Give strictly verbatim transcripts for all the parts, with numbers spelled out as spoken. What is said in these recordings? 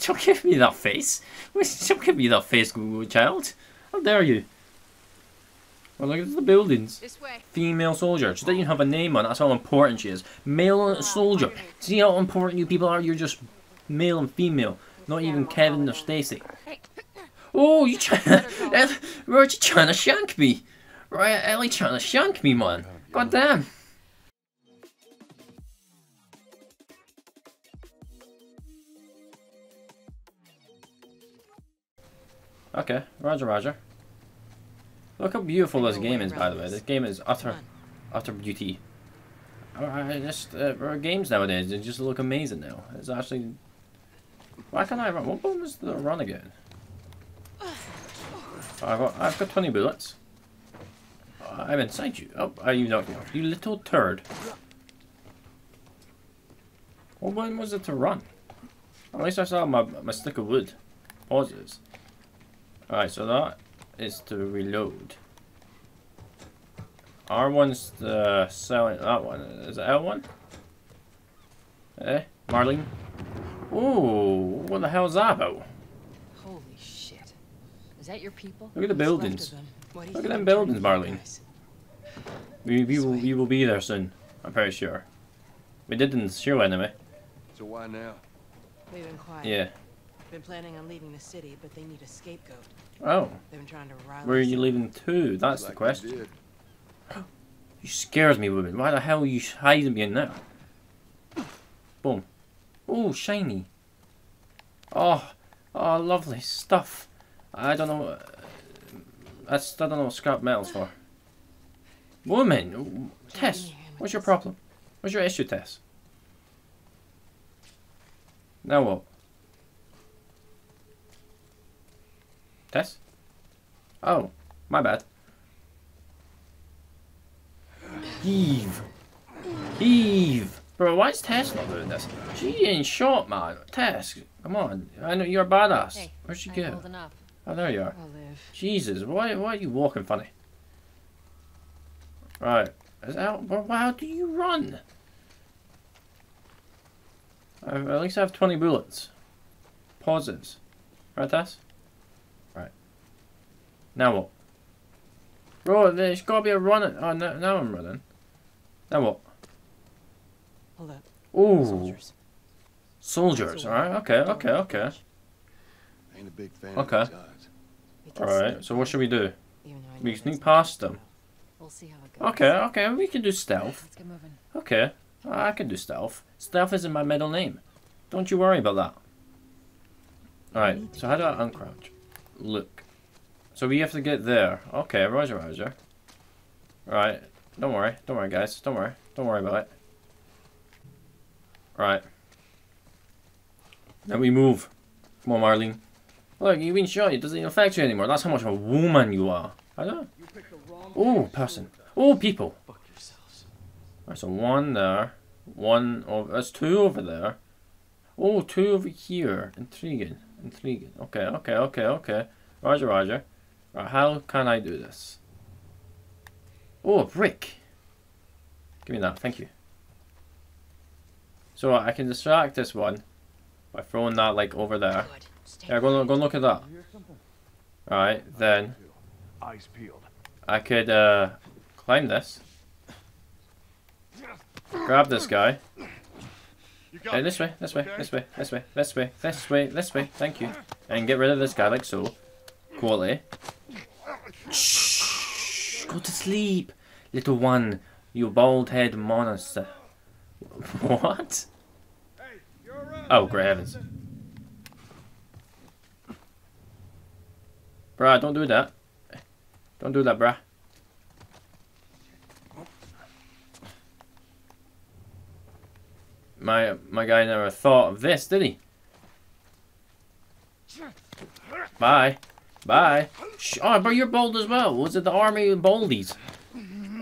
Don't give me that face. Don't give me that face, Google child. How dare you? Well, look at the buildings. This way. Female soldier. She doesn't even have a name on. That's how important she is. Male soldier. See how important you people are? You're just male and female. Not even Kevin or Stacy. Oh, you trying to... Roger, you trying to shank me? Right, Ellie trying to shank me, man. God damn. Okay, roger, roger. Look how beautiful this game is, by the way. This game is utter, utter beauty. Alright, just uh, our games nowadays, they just look amazing now. It's actually... Why can't I run? What button is the run again? I've got, I've got twenty bullets. I'm inside you. Oh, are you not? You little turd. What button was it to run? At least I saw my, my stick of wood. Pauses. Alright, so that is to reload. R one's the selling that one. Is it L one? Eh? Marlene? Ooh, what the hell is that about? Holy shit. Is that your people? Look at the buildings. Look at them buildings, Marlene. We, we, will, we will be there soon, I'm pretty sure. We didn't show anyway. So why now? They've been quiet. Yeah. Been planning on leaving the city, but they need a scapegoat. Oh. They've been trying to rile. Where are you leaving to? That's like the question. You scares me, woman. Why the hell are you hiding behind that? Boom. Oh, shiny. Oh, oh, lovely stuff. I don't know. I, I don't know what scrap metal's for. Woman, Tess, what's your problem? What's your issue, Tess? Now what? Tess? Oh, my bad. Heave. Heave. Bro, why is Tess not doing this? She ain't shot, man. Tess, come on. I know you're a badass. Hey, where'd she go? Oh, there you are. I'll live. Jesus, why, why are you walking funny? Right. Is that, well, how do you run? I, at least I have twenty bullets. Pauses. Right, Tess? Now what? Bro, there's gotta be a running. Oh, no, now I'm running. Now what? Hold up. Ooh. Soldiers. Soldiers, alright, okay, okay, okay. Ain't a big fan okay. Of alright, so what should we do? We can sneak past them. We'll see how it goes. Okay, okay, we can do stealth. Let's get moving. Okay, I can do stealth. Stealth isn't my middle name. Don't you worry about that. Alright, so how do I uncrouch? Look. So we have to get there. Okay, roger, roger. Alright, don't worry. Don't worry, guys. Don't worry. Don't worry about it. Alright. Then we move. Come on, Marlene. Look, you've been shot. It doesn't even affect you anymore. That's how much of a woman you are. I don't know. Oh, person. Oh, people. Alright, so one there. One over... That's two over there. Oh, two over here. Intriguing. Intriguing. Okay, okay, okay, okay. Roger, roger. Right, how can I do this? Oh, a brick! Give me that, thank you. So I can distract this one by throwing that like over there. Yeah, go, go look at that. Alright, then I could uh, climb this. Grab this guy. Hey, this way, this way, this way, this way, this way, this way, this way, thank you. And get rid of this guy like so. Quality. Shh, go to sleep, little one, you bald head monster. What? Oh, great heavens. Bruh, don't do that. Don't do that, bruh. My, my guy never thought of this, did he? Bye. Bye. Shh. Oh, but you're bald as well. Was it the army of baldies?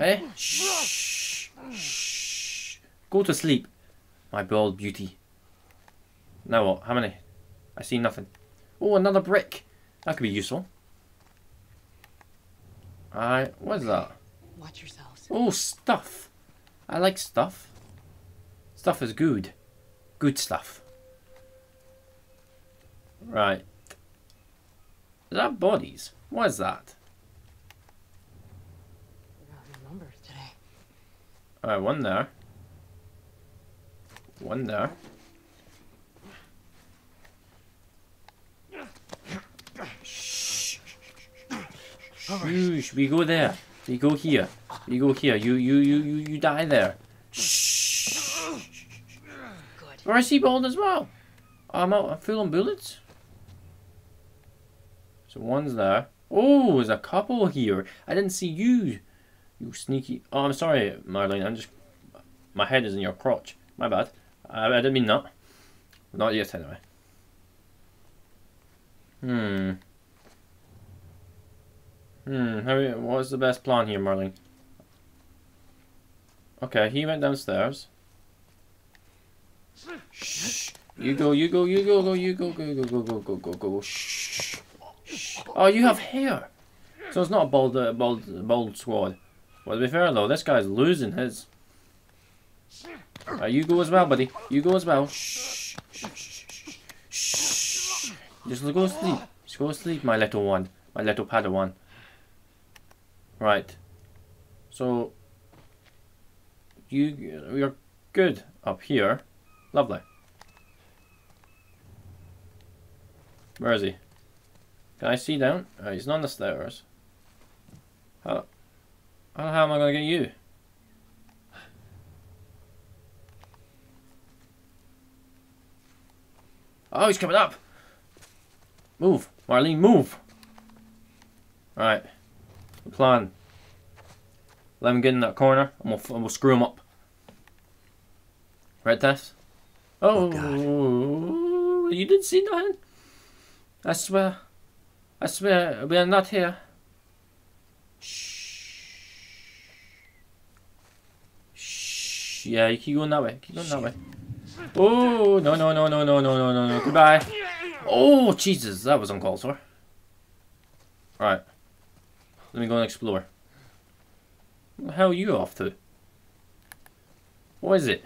Eh? Shh. Shh. Go to sleep, my bald beauty. Now what? How many? I see nothing. Oh, another brick. That could be useful. Alright, what is that? Watch yourselves. Oh, stuff. I like stuff. Stuff is good. Good stuff. Right. Is that bodies? What is that? I got your numbers today. Alright, one there. One there. Shh. Shh. We go there. We go here. We go here. You you you you you die there. Shh. Good. Or I see bald as well. I'm out. I'm full on bullets. So one's there. Oh, there's a couple here. I didn't see you. You sneaky. Oh, I'm sorry, Marlene. I'm just. My head is in your crotch. My bad. I, I didn't mean that. Not yet, anyway. Hmm. Hmm. How, what's the best plan here, Marlene? Okay, he went downstairs. Shh. You go, you go, you go, go, you go, go, go, go, go, go, go, go, go. Shh. Oh, you have hair. So it's not a bald, uh, bald, bald squad. Well, to be fair though, this guy's losing his. Uh, you go as well, buddy. You go as well. Shh. Shh. Shh. Just go to sleep. Just go to sleep, my little one. My little Padawan. Right. So you, you're good up here. Lovely. Where is he? Can I see down? Oh, he's not on the stairs. How, how the hell am I going to get you? Oh, he's coming up! Move! Marlene, move! Alright. The plan. Let him get in that corner and we'll, we'll screw him up. Right, Tess? Oh, oh God. You didn't see nothing? I swear. I swear, we are not here. Shh. Shh. Yeah, you keep going that way. Keep going that way. Oh, no, no, no, no, no, no, no, no, no. Goodbye. Oh, Jesus, that was uncalled for. Alright. Let me go and explore. What the hell are you off to? What is it?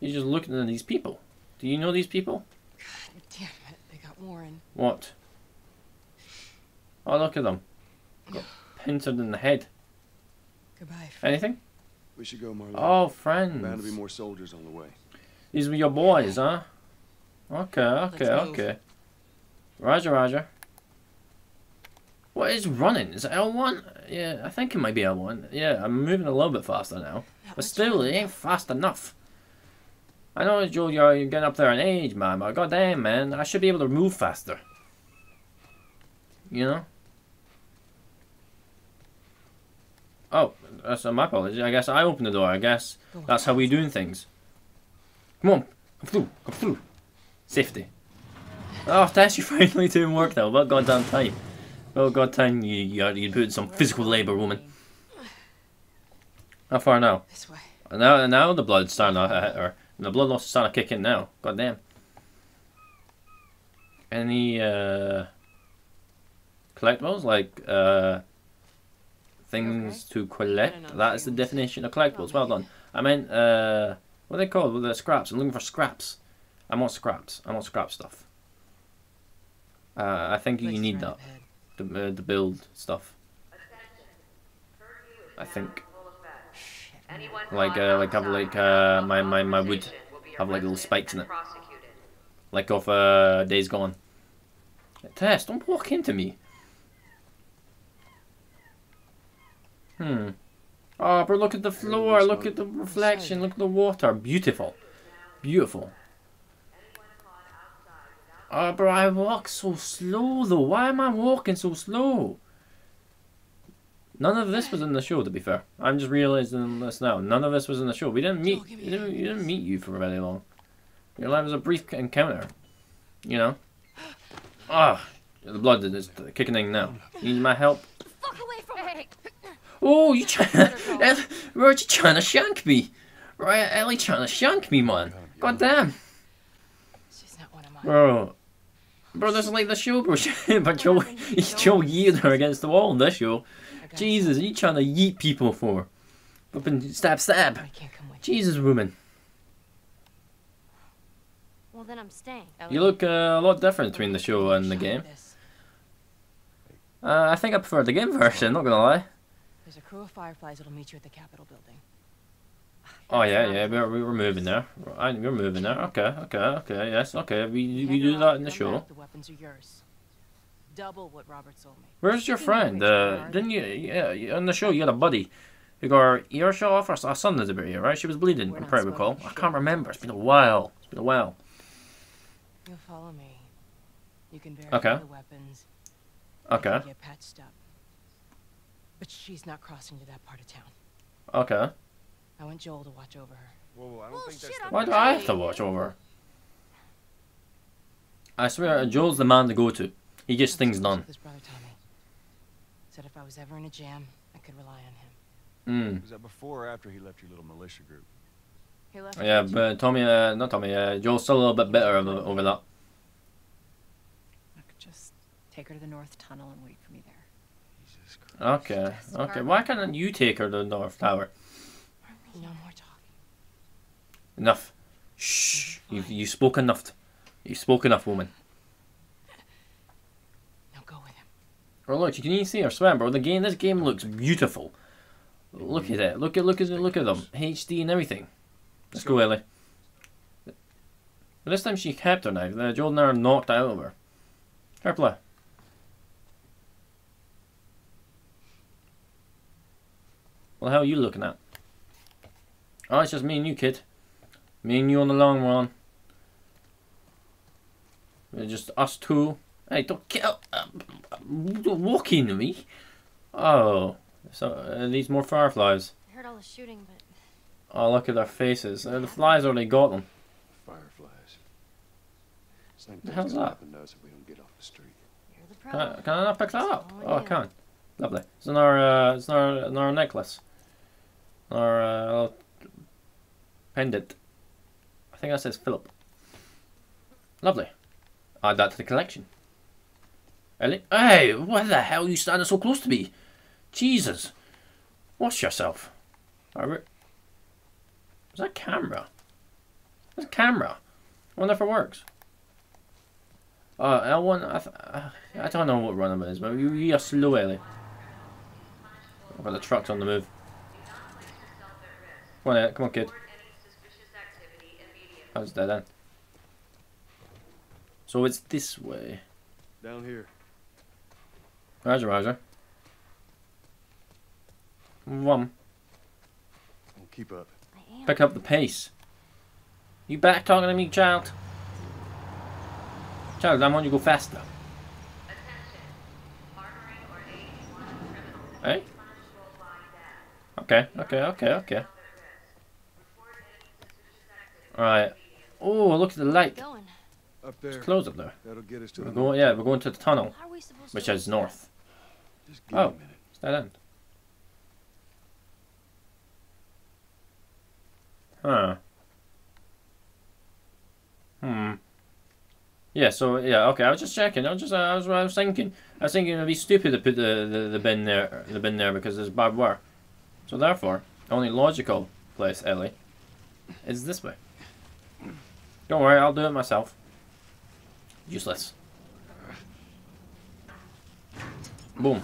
You're just looking at these people. Do you know these people? God damn it, they got Warren. What? Oh, look at them. Got pincered in the head. Goodbye. Friend. Anything? We should go, Marlene. Oh, friends. Bound to be more soldiers on the way. These were your boys, huh? Okay, okay, okay. Roger, Roger. What is running? Is it L one? Yeah, I think it might be L one. Yeah, I'm moving a little bit faster now. But still, it ain't fast enough. I know, Joel, you're getting up there in age, man, but goddamn, man, I should be able to move faster. You know? Oh, that's my apology. I guess I opened the door. I guess that's how we're doing things. Come on. Come through. Come through. Safety. Oh, Tess, you're finally doing work now. Well, goddamn time. Well, goddamn, you, you, you put in some physical labour, woman. How far now? This way. Now, now the blood's starting to hit her. The blood loss is starting to kick in now. Goddamn. Any, uh... collectibles, like uh, things okay. to collect. That is the definition of collectibles. Well done. I meant, uh, what are they called? Well, they're scraps. I'm looking for scraps. I want scraps. I want scrap stuff. Uh, I think you need that to, uh, to build stuff. I think. Like, uh, like have like uh, my my my wood have like little spikes in it, like of uh, Days Gone. Tess, don't walk into me. Hmm. Oh, but look at the floor. Look at the reflection. Look at the water. Beautiful. Beautiful. Oh, but I walk so slow, though. Why am I walking so slow? None of this was in the show, to be fair. I'm just realizing this now. None of this was in the show. We didn't meet. You didn't, you didn't meet you for very long. Your life was a brief encounter. You know? Ah, oh, the blood is kicking in now. You need my help? Oh, you trying to... Where you trying to shank me? Right, Ellie trying to shank me, man. God damn. She's not one of mine. Bro. Bro, this is like the show, bro. But Joel, Joel yeeted her against the wall in this show. Jesus, you trying to yeet people for? Up and stab, stab. Jesus, woman. Well, then I'm staying. You look uh, a lot different between the show and the game. Uh, I think I prefer the game version, not gonna lie. There's a crew of Fireflies that'll meet you at the Capitol building. Oh yeah, yeah, we were, we were moving there. I, we were moving there. Okay, okay, okay, yes, okay. We we do that in the show. The weapons are yours. Double what Robert sold me. Where's your friend? Uh, didn't you? Yeah, on the show you had a buddy who got her ear shot off. Her son did about ear, right? She was bleeding. I'm probably recall. I can't remember. It's been a while. It's been a while. You'll follow me. You can verify okay. the weapons. Okay. Get patched up. But she's not crossing to that part of town. Okay. I want Joel to watch over her. Whoa, I don't oh, think shit, that's Why do I have to watch over her? I swear, Joel's the man to go to. He gets things done. His brother Tommy said if I was ever in a jam, I could rely on him. Mm. Was that before or after he left your little militia group? He left. Yeah, but Tommy, uh, not Tommy. Uh, Joel's still a little bit bitter over that. I could just take her to the North Tunnel and wait for me there. Jesus Christ. Okay, okay. Why can't you take her to the North Tower? No more talking. Enough. Shh. You you spoke enough. You spoke enough, woman. Now go with him. Well, look, you can even see her swim, bro. The game, this game looks beautiful. Look at it. Look at look at look at them. H D and everything. Let's go, Ellie. But this time she kept her knife. The Joel and her knocked out of her. Fair play. Well, how are you looking at? Oh, it's just me and you, kid. Me and you on the long run. We're just us two. Hey, don't get up. Walk into me. Oh, so uh, these more fireflies. I heard all the shooting, but. Oh, look at their faces. Uh, the flies already got them. Fireflies. Same thing's gonna happen to us if we don't get off the street. You're the problem. Can I, can I not pick that up? Oh, I can't. Lovely. It's in our, uh, it's in our, in our necklace. Our uh, pendant. I think that says Philip. Lovely. Add that to the collection. Ellie? Hey, why the hell are you standing so close to me? Jesus. Watch yourself. Is that camera? That's a camera. I wonder if it works. Uh, L one, I, th I don't know what run it is, but we are slow, Ellie. I've got the trucks on the move. Come on, come on, kid. I was dead end. So it's this way. Down here. Roger, Roger. One. I'll keep up. Pick up the pace. You back talking to me, child? Child, I'm on you. Go faster. Hey. Okay. Okay. Okay. Okay. Alright. Oh, look at the light. Up there. It's closed up there. That'll get us to we're the going, yeah, we're going to the tunnel, which is north. Just give oh, it's that end. Huh. Hmm. Yeah. So yeah. Okay. I was just checking. I was just. I was. I was thinking. I was thinking it'd be stupid to put the the, the bin there. The bin there because there's barbed wire. So therefore, the only logical place, Ellie, is this way. Don't worry, I'll do it myself. Useless. Boom.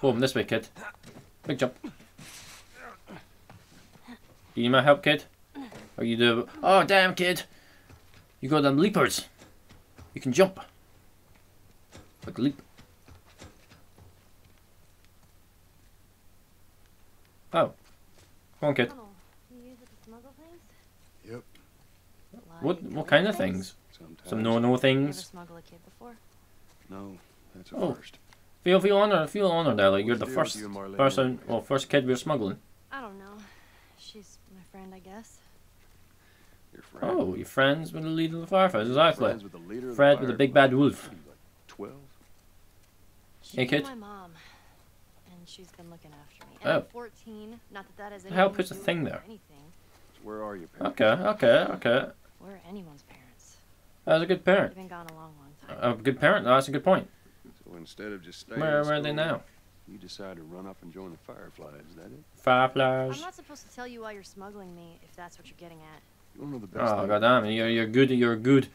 Boom, this way, kid. Big jump. Do you need my help, kid? Or you do... Oh, damn, kid! You got them leapers. You can jump. Like leap. Oh. Come on, kid. What what kind of things? Sometimes. Some no no things. Never smuggled a kid before. No, that's a oh. first. Feel feel honored, feel honored, Ellie. You're the first you, person, well, first kid we're smuggling. I don't know. She's my friend, I guess. Your friend. Oh, you're friends with the leader of the Fireflies, exactly. Friends with the leader of the Fred with the big bad wolf. Like Twelve. Hey, kid. My mom, and she's been looking after me. And oh. I'm fourteen. Not that that is anything. How puts a thing there? Where are you? Okay, okay, okay. We're anyone's parents. That's a good parent. They've been gone a long, long time. A good parent. No, that's a good point. So instead of just staying where, where are they now? You decide to run up and join the Fireflies. Is that it? Fireflies. I'm not supposed to tell you why you're smuggling me if that's what you're getting at. You don't know the best. Oh goddamn! You're you're good. You're good.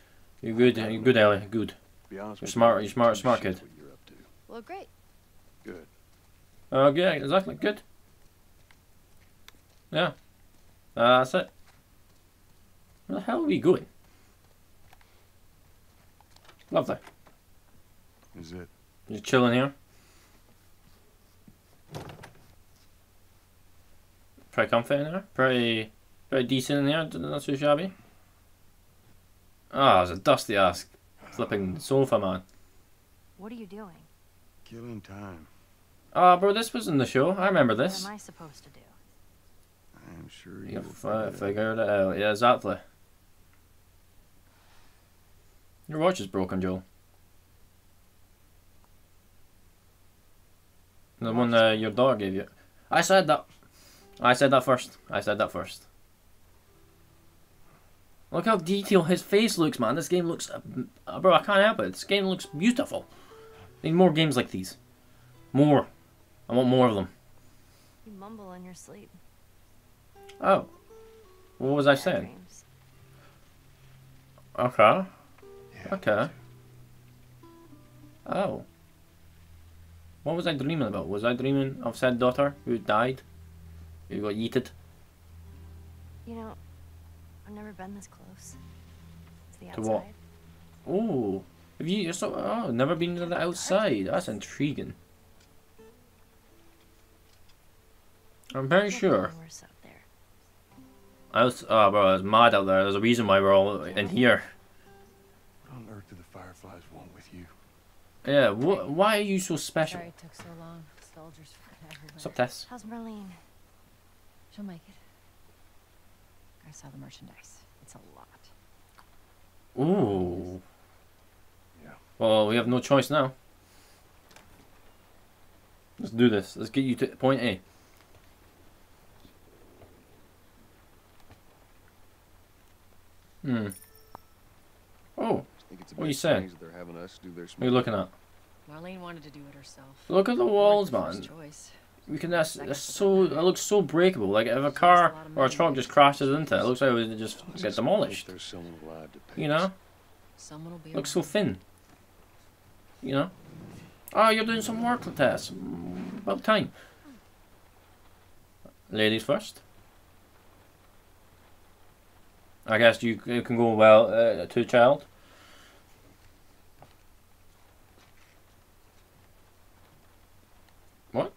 You're good. You're good, Ellie. Good. You're smart. You're smart. Smart kid. Well, great. Good. Oh, yeah. Exactly. Good. Yeah. Uh, that's it. Where the hell are we going? Lovely. Is it? You're chilling here. Pretty comfy in there. Pretty, pretty decent in here. Not too shabby. Ah, oh, it's a dusty ass flipping sofa, man. What are you doing? Killing time. Ah, oh, bro, this was in the show. I remember this. What am I supposed to do? I'm sure you figured it out. Yeah, exactly. Your watch is broken, Joel. The one uh, your dog gave you. I said that. I said that first. I said that first. Look how detailed his face looks, man. This game looks... Uh, bro, I can't help it. This game looks beautiful. I need more games like these. More. I want more of them. You mumble in your sleep. Oh. What was I saying? Dreams. Okay. Yeah, okay. Oh. What was I dreaming about? Was I dreaming of said daughter who died? Who got yeeted? You know, I've never been this close. It's the outside. To what? Oh. Have you you're so oh never been to the outside? That's intriguing. I'm very sure. I was, oh bro, I was mad out there. There's a reason why we're all in here. What on earth do the Fireflies want with you? Yeah, wh why are you so special? Sorry it took so long. Soldiers from everywhere. What's up, Tess? How's Marlene? She'll make it. I saw the merchandise. It's a lot. Ooh. Yeah. Well, we have no choice now. Let's do this. Let's get you to point A. Hmm. Oh. What are you saying? They're having us do their what are you looking at? Marlene wanted to do it herself. Look at the walls, man. We can. That's, that's so. It looks so breakable. Like if a car or a truck just crashes into it, it looks like it would just get demolished. You know. Looks so thin. You know. Ah, oh, you're doing some work with us. About time. Ladies first. I guess you, you can go well uh, to child. What?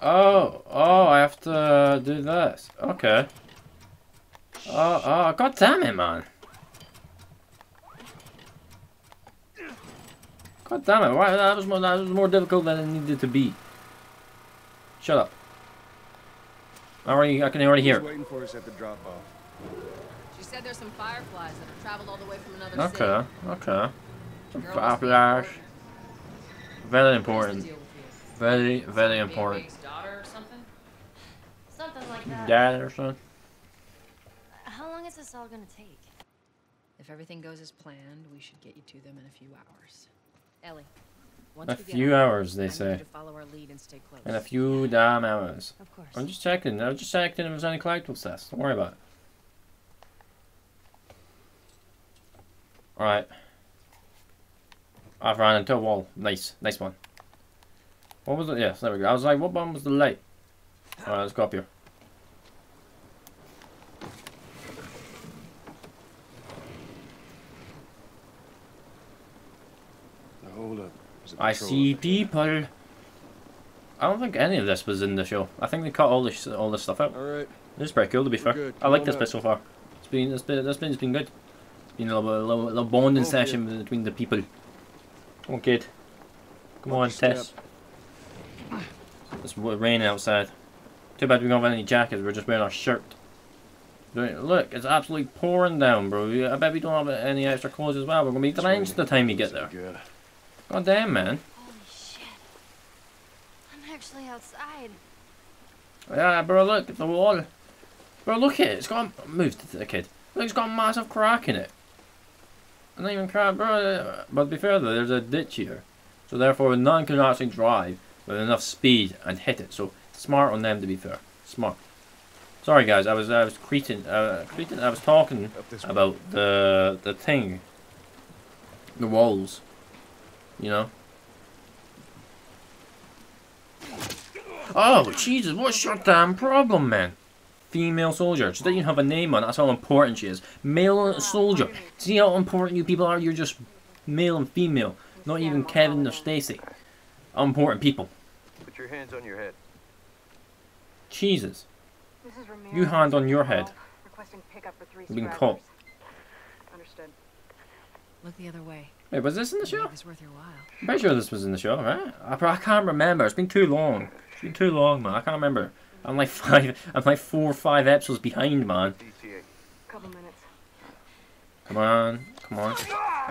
Oh, oh, I have to do this. Okay. Oh, oh, god damn it, man. God damn it! Why that was more that was more difficult than it needed to be. Shut up! I already I can already hear. She's waiting for us at the drop off. She said there's some fireflies that have traveled all the way from another okay, city. Okay, okay. Some fireflies. Very important. Very very important. Daughter or something? Something like that. Dad or something. How long is this all gonna take? If everything goes as planned, we should get you to them in a few hours. Ellie, once a we few out, hours, they I say. And, and a few damn hours. Of course. I'm just checking. I was just checking if there's any collectibles, Tess. Don't worry about it. Alright. I've ran into a wall. Nice. Nice one. What was it? Yes, there we go. I was like, what bomb was the light? Alright, let's go up here. I see people. I don't think any of this was in the show. I think they cut all this all this stuff out. All right. This is pretty cool to be fair. I like this bit so far. It's been this bit this bit's been good. It's been a little, little, little bonding oh, session yeah. between the people. Come on, kid. Come on, Tess. It's raining outside. Too bad we don't have any jackets. We're just wearing our shirt. Look, it's absolutely pouring down, bro. I bet we don't have any extra clothes as well. We're gonna be drenched the time we get there. Good. God damn, man. Holy shit. I'm actually outside. Yeah, bro, look at the wall. Bro, look at it. It's got a, moved to the kid. Look, it's got a massive crack in it. I'm not even crying, bro. But to be fair, though, there's a ditch here. So, therefore, none can actually drive with enough speed and hit it. So, Smart on them, to be fair. Smart. Sorry guys, I was I was cretin, uh, cretin, I was talking about the the thing, the walls, you know. Oh Jesus, what's your damn problem, man? Female soldier. She doesn't even have a name on it. That's how important she is. Male soldier. See how important you people are? You're just male and female. Not even Kevin or Stacy. Important people. Put your hands on your head. Jesus. You hand on your head. You've been caught. Understood. Look the other way. Wait, was this in the show? I'm pretty sure this was in the show, right? I, I can't remember. It's been too long. It's been too long, man. I can't remember. I'm like five. I'm like four or five episodes behind, man. Couple minutes. Come on, come on.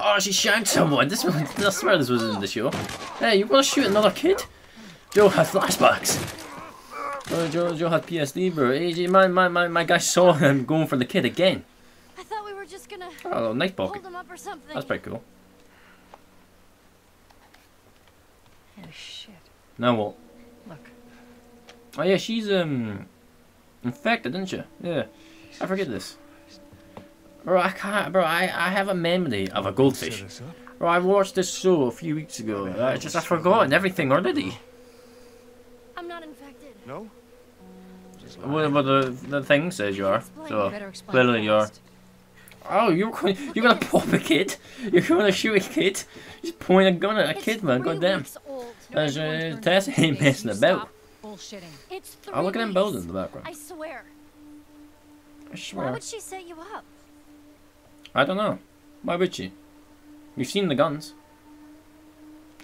Oh, she shanked someone. This was. I swear this was in the show. Hey, you want to shoot another kid? Joe had flashbacks. Oh, Joe, Joe had P S D, bro. A J, my, my, my, my guy saw him going for the kid again. I thought we were just gonna oh, a little knife pocket. Hold him up or something. That's pretty cool. Oh shit. Now what? Look. Oh yeah, she's um infected, isn't she? Yeah. I forget this. Bro, I can't. Bro, I, I have a memory of a goldfish. Bro, I watched this show a few weeks ago. I just I forgotten everything already. I'm not infected. No. Well, well, the the thing says you are. So clearly you are. Oh, you're going, you're gonna pop a kid. You're gonna shoot a kid. Just point a gun at a kid, man. Goddamn. There's uh, Tess ain't messing about. Oh, look at them buildings in the background. I swear. I swear. Why would she set you up? I don't know. Why would she? We've seen the guns.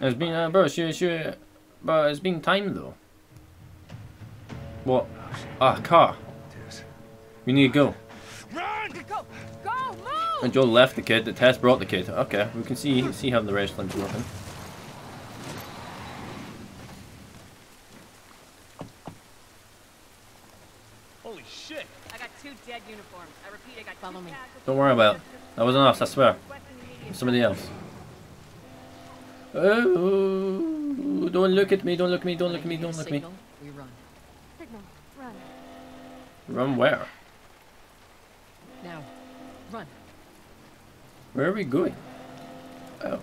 It's been, uh, bro, she, she, but it's been time though. What? Ah, car. We need to go. Run! Go! Go! Move! And Joel left the kid. The Tess brought the kid. Okay, we can see see how the wrestling's working. Holy shit! I got two dead uniforms. I repeat, I got. Follow me. Don't worry about it. That wasn't us. I swear. Somebody else. Oh! Don't look at me! Don't look at me! Don't look at me! Don't look at me! We run. Run where? Now, run. Where are we going? Oh,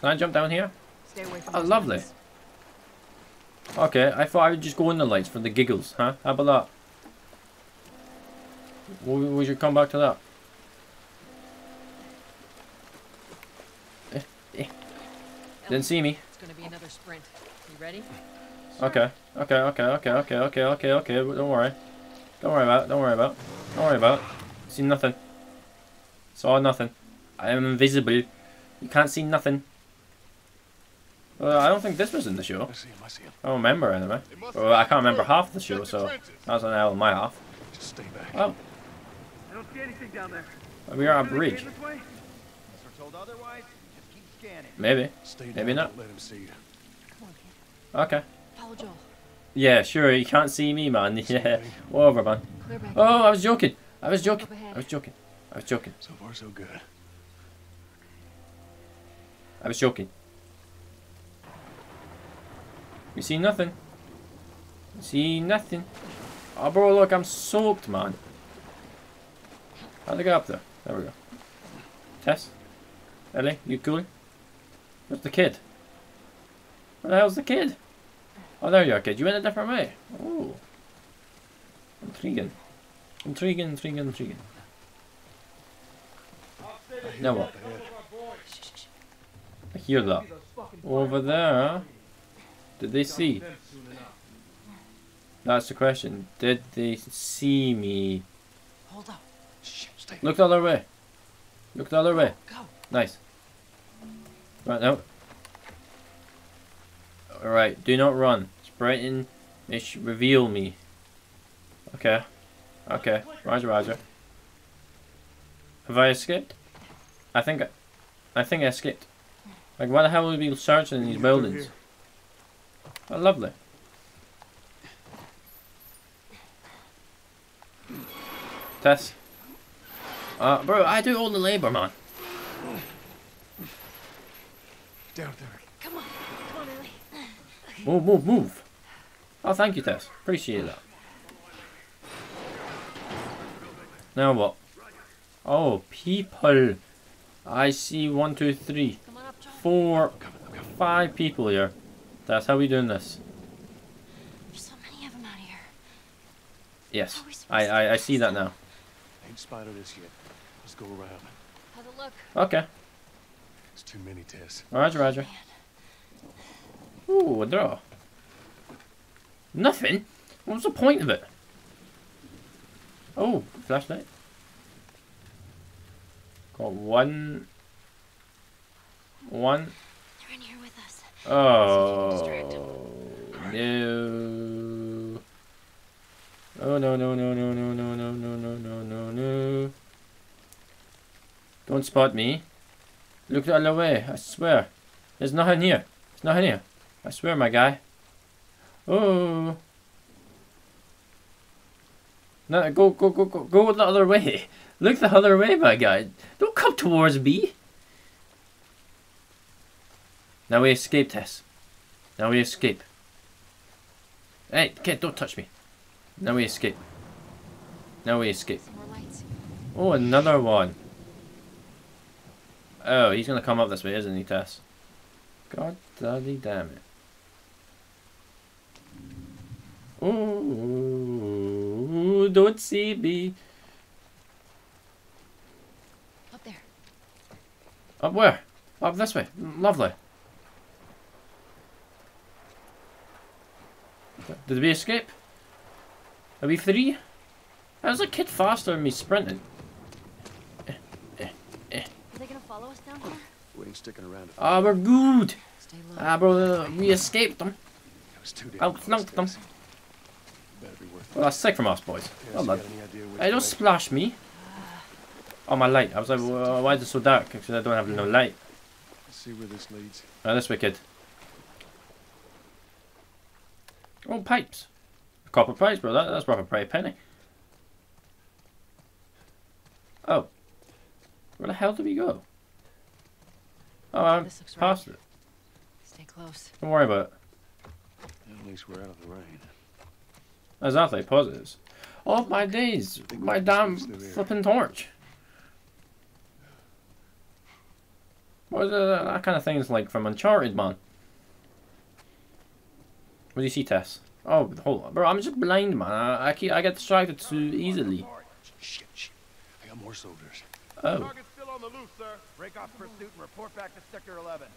can I jump down here? Stay away from oh, lovely. Lights. Okay, I thought I would just go in the lights for the giggles, huh? How about that? We, we should come back to that. Eh, eh. Didn't see me. It's gonna be another sprint. You ready? Okay, okay, okay, okay, okay, okay, okay, okay. Don't worry. Don't worry about it, don't worry about it, don't worry about it. See nothing. Saw nothing. I am invisible. You can't see nothing. Well, I don't think this was in the show. I don't remember anyway. Well, I can't remember half the show, so that's an L in my half. Just stay back. Oh. I don't see anything down there. We are on a bridge. Maybe. Maybe not. Okay. Yeah, sure, you can't see me, man. Yeah, whatever, man. Oh, I was joking. I was joking. I was joking. I was joking. So far, so good. I was joking. We see nothing. We see nothing. Oh, bro, look, I'm soaked, man. How'd I get up there? There we go. Tess? Ellie, you cool? Where's the kid? Where the hell's the kid? Oh, there you are, kid. You went a different way. Oh. Intriguing. Intriguing, intriguing, intriguing. Now what? I hear that. Over there. Did they see? That's the question. Did they see me? Look the other way. Look the other way. Nice. Right now. Alright, do not run. Sprayton, it reveal me. Okay. Okay. Roger, roger. Have I escaped? I think I, I think I escaped. Like, why the hell would we be searching in these buildings? Oh, lovely. Tess. Uh, bro, I do all the labor, man. Down there. Move, move, move. Oh, thank you, Tess. Appreciate that. Now what? Oh, people. I see one, two, three, four, five people here. Tess, how are we doing this? There's so many of them out here. Yes, I, I, I see that now. Ain't spotted this yet. Let's go around. Have a look. Okay. It's too many, Tess. Roger, Roger. Ooh, a draw. Nothing? What was the point of it? Oh, flashlight. Got one. One. They're in here with us. Oh. No. Oh, no, no, no, no, no, no, no, no, no, no, no, no. Don't spot me. Look the other way, I swear. There's nothing here. There's nothing here. I swear, my guy. Oh. No, go, go, go, go, go the other way. Look the other way, my guy. Don't come towards me. Now we escape, Tess. Now we escape. Hey, kid, don't touch me. Now we escape. Now we escape. Oh, another one. Oh, he's gonna come up this way, isn't he, Tess? God bloody damn it. Oh, don't see me. Up there. Up where? Up this way. Lovely. Did we escape? Are we free? How's a kid faster than me sprinting? We ain't sticking around. Ah, we're good. Ah, bro, we escaped them. Outsnunked them. Well, that's sick from us, boys. Well done. Hey, don't splash me. Oh, my light. I was like, well, why is it so dark? Because I don't have no light. Let's see where this leads. Oh, this wicked. Oh, pipes. Copper pipes, bro. That, that's proper pretty penny. Oh. Where the hell do we go? Oh, I'm past it. Stay close. Don't worry about it. At least we're out of the rain. Exactly, positives. Oh my days! My damn flipping torch! What is that, that kind of thing is like from Uncharted, man. What do you see, Tess? Oh, hold on, bro! I'm just blind, man. I, I keep I get distracted too easily. Shit! Shit. I got more soldiers. Oh. Break off pursuit and report back to sector eleven.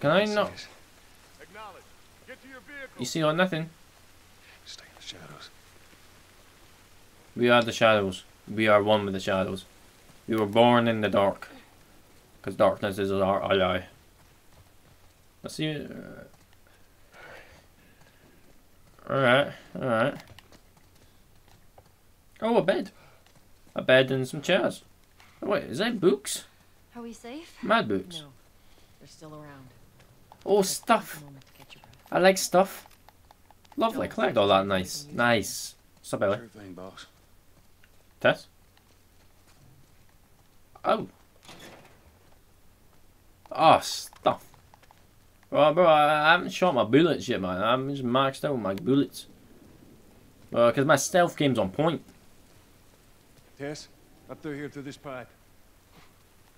Can I not? Acknowledge. Get to your vehicle. You see or nothing. Stay in the shadows. We are the shadows. We are one with the shadows. We were born in the dark. Because darkness is our ally. Let's see. Alright, alright. Oh, a bed. A bed and some chairs. Oh, wait, is that books? Are we safe? Mad books. No, they're still around. Oh, stuff. I like stuff. Lovely, collect all that. Nice, nice. What's up, Ellie? Sure thing, boss. Tess? Oh. Oh, stuff. Well, bro, I haven't shot my bullets yet, man. I'm just maxed out with my bullets. Well, because my stealth game's on point. Tess, up through here through this pipe.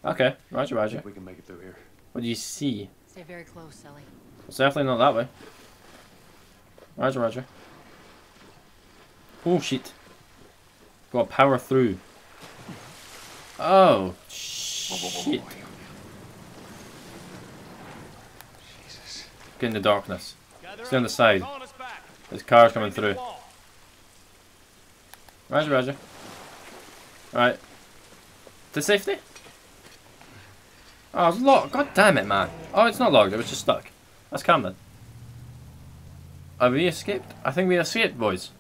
Okay, roger, roger. We can make it through here. What do you see? Stay very close, Ellie. It's definitely not that way. Roger, roger. Oh shit. Got power through. Oh shit. Jesus. Get in the darkness. Stay on the side. There's cars coming through. Roger, roger. Alright. To safety? Oh, it's locked. God damn it, man. Oh, it's not locked. It was just stuck. That's calm then. Have we escaped? I think we escaped, boys.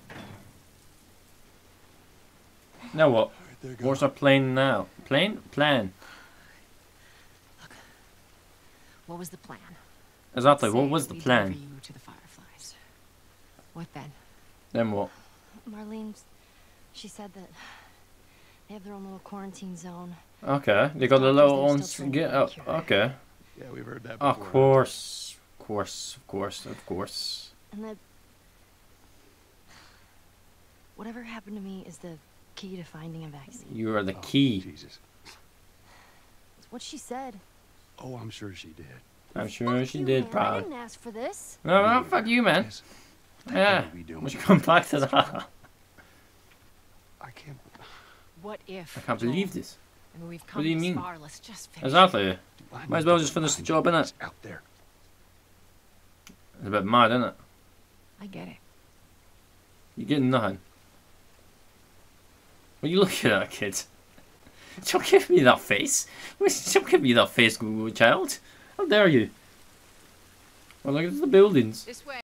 Now what? Right, what's our plan now? Plan? Plan. Look, what was the plan? Exactly, what was the plan? You to the Fireflies. What then? Then what? Marlene, she said that they have their own little quarantine zone. Okay, they got the little own... Get up. Okay. Yeah, we've heard that before. Of course. Of course, of course, of course. And that Whatever happened to me is the key to finding a vaccine. You are the key. Oh, Jesus. It's what she said. Oh, I'm sure she did. I'm sure fuck she you, did, man. Probably. I didn't ask for this. No, no, fuck you, man. Yes. Yeah. Much complex as that. I can't. What if? I can't believe this. I mean, we've come what do you mean? Far, let's just exactly. Might as well just finish the job, innit? Out there. It's a bit mad, isn't it? I get it. You're getting nothing. What are you looking at, kid? Don't give me that face. Don't give me that face, Google child. How dare you? Well, look at the buildings. This way.